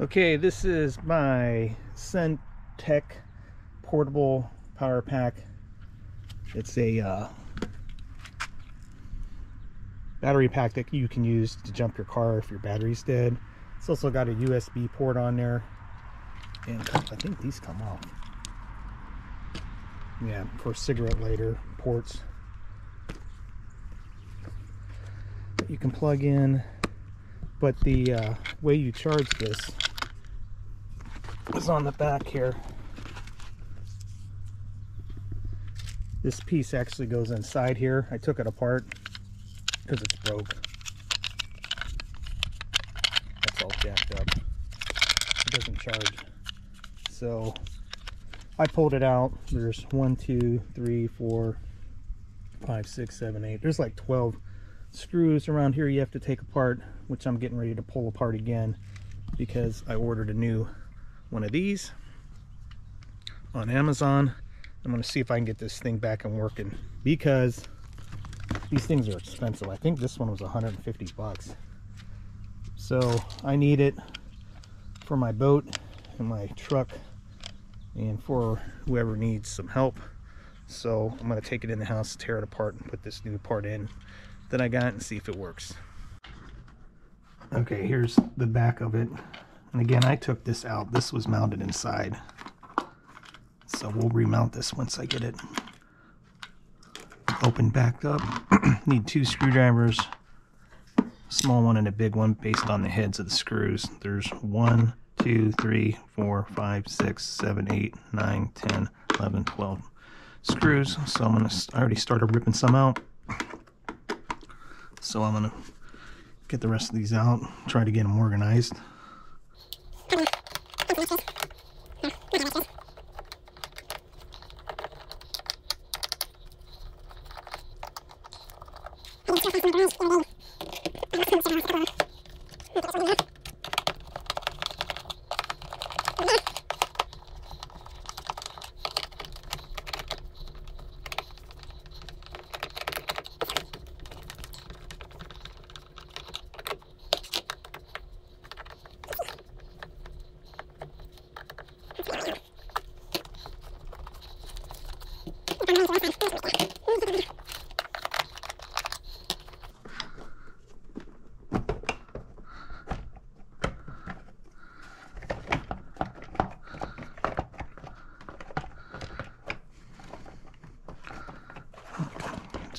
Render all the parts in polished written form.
Okay, this is my Cen-Tech portable power pack. It's a battery pack that you can use to jump your car if your battery's dead. It's also got a USB port on there, and I think these come off. Yeah, for cigarette lighter ports. You can plug in, but the way you charge this is on the back here. This piece actually goes inside here. I took it apart because it's broke. That's all jacked up. It doesn't charge. So I pulled it out. There's 1, 2, 3, 4, 5, 6, 7, 8. There's like 12 screws around here you have to take apart, which I'm getting ready to pull apart again because I ordered a new one of these on Amazon. I'm going to see if I can get this thing back and working because these things are expensive. I think this one was 150 bucks. So I need it for my boat and my truck and for whoever needs some help. So I'm going to take it in the house, tear it apart, and put this new part in that I got and see if it works. Okay, here's the back of it, and again I took this out. This was mounted inside, so we'll remount this once I get it open back up. Need two screwdrivers, small one and a big one, based on the heads of the screws. There's 1, 2, 3, 4, 5, 6, 7, 8, 9, 10, 11, 12 screws, so I already started ripping some out. So I'm going to get the rest of these out, try to get them organized.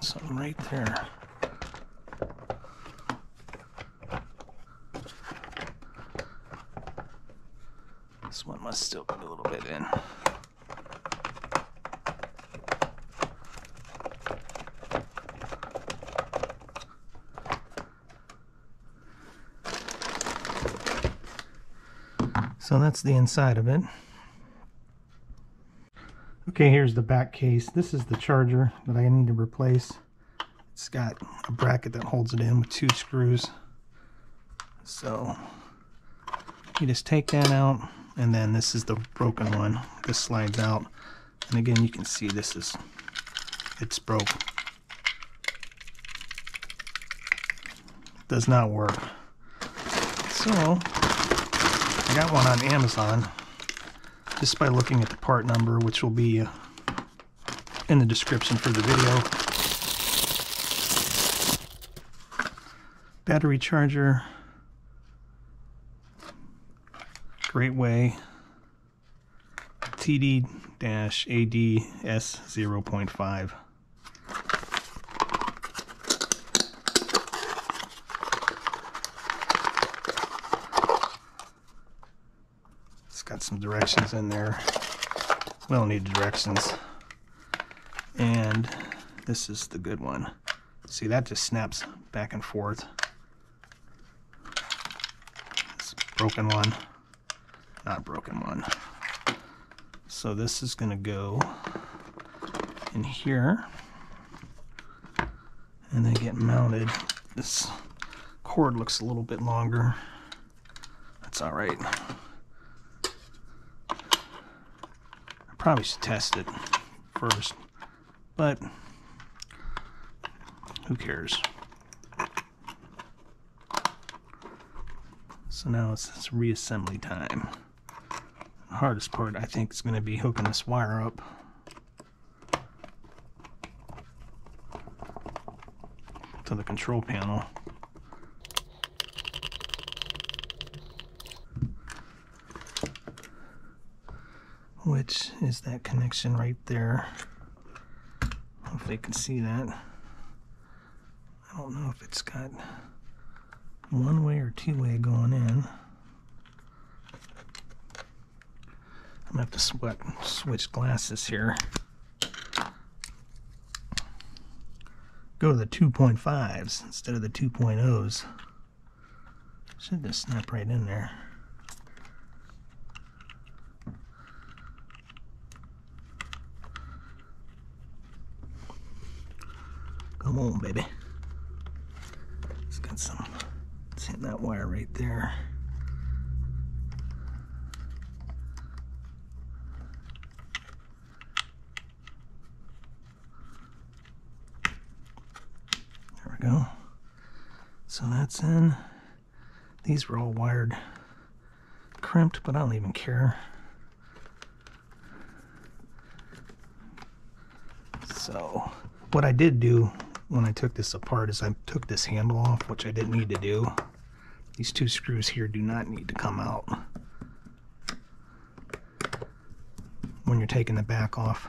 Something right there. This one must still put a little bit in. So that's the inside of it. Okay, here's the back case. This is the charger that I need to replace. It's got a bracket that holds it in with two screws. So you just take that out, and then this is the broken one. This slides out, and again you can see this is, it's broke. It does not work. So I got one on Amazon. Just by looking at the part number, which will be in the description for the video. Battery charger. Great Way. TD AD S 0.5. Got some directions in there. We don't need directions. And this is the good one. See, that just snaps back and forth. This broken one, not broken one. So this is gonna go in here and then get mounted. This cord looks a little bit longer. That's all right. Probably should test it first, but who cares? So now it's reassembly time. The hardest part, I think, is going to be hooking this wire up. To the control panel. Which is that connection right there. Hopefully you can see that. I don't know if it's got one way or two way going in. I'm gonna have to switch glasses here. Go to the 2.5s instead of the 2.0s. Should just snap right in there. Come on, baby. It's got some. It's hitting that wire right there. There we go. So that's in. These were all wired crimped, but I don't even care. So, what I did do when I took this apart is I took this handle off, which I didn't need to do. These two screws here do not need to come out when you're taking the back off.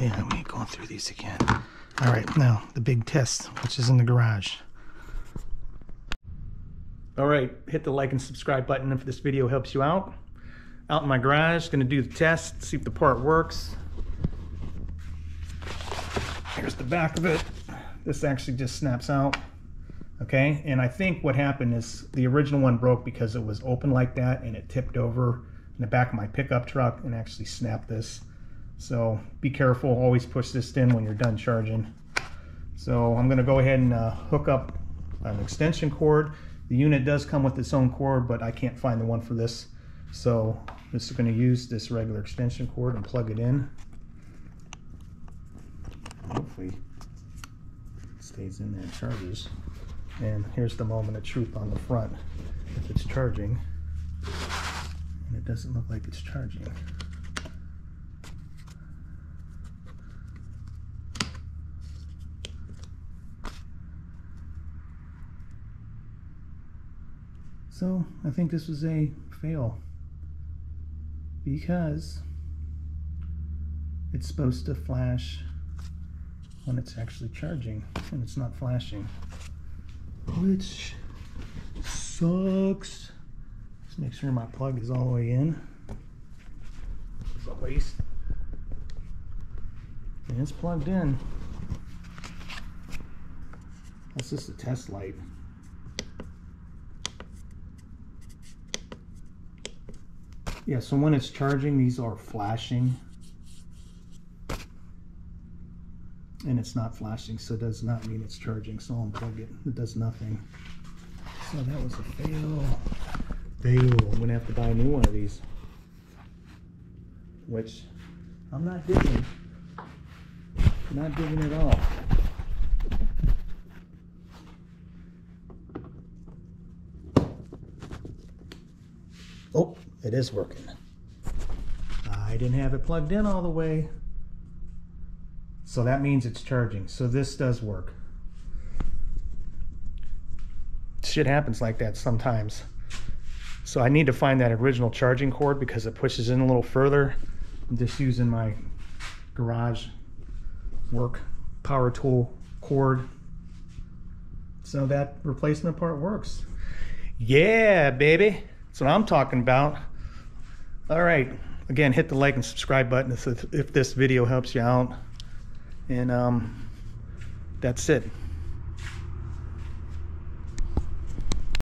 Yeah, we ain't going through these again. Alright, now the big test, which is in the garage. Alright, hit the like and subscribe button if this video helps you out. Out in my garage, gonna do the test, see if the part works. Here's the back of it. This actually just snaps out. Okay, and I think what happened is the original one broke because it was open like that and it tipped over in the back of my pickup truck and actually snapped this. So be careful, always push this in when you're done charging. So I'm gonna go ahead and hook up an extension cord. The unit does come with its own cord, but I can't find the one for this. So this is gonna use this regular extension cord and plug it in. Hopefully it stays in there and charges. And here's the moment of truth on the front. If it's charging, and it doesn't look like it's charging. So I think this was a fail because it's supposed to flash when it's actually charging and it's not flashing, which sucks. Just make sure my plug is all the way in. It's a waste. And it's plugged in. That's just a test light. Yeah, so when it's charging, these are flashing. And it's not flashing, so it does not mean it's charging, so I'll unplug it. It does nothing. So that was a fail. I'm gonna have to buy a new one of these, which I'm not digging. Not digging at all. Oh, it is working. I didn't have it plugged in all the way. So that means it's charging. So this does work. Shit happens like that sometimes. So I need to find that original charging cord because it pushes in a little further. I'm just using my garage work power tool cord. So that replacement part works. Yeah, baby. That's what I'm talking about. All right. Again, hit the like and subscribe button if this video helps you out. And that's it.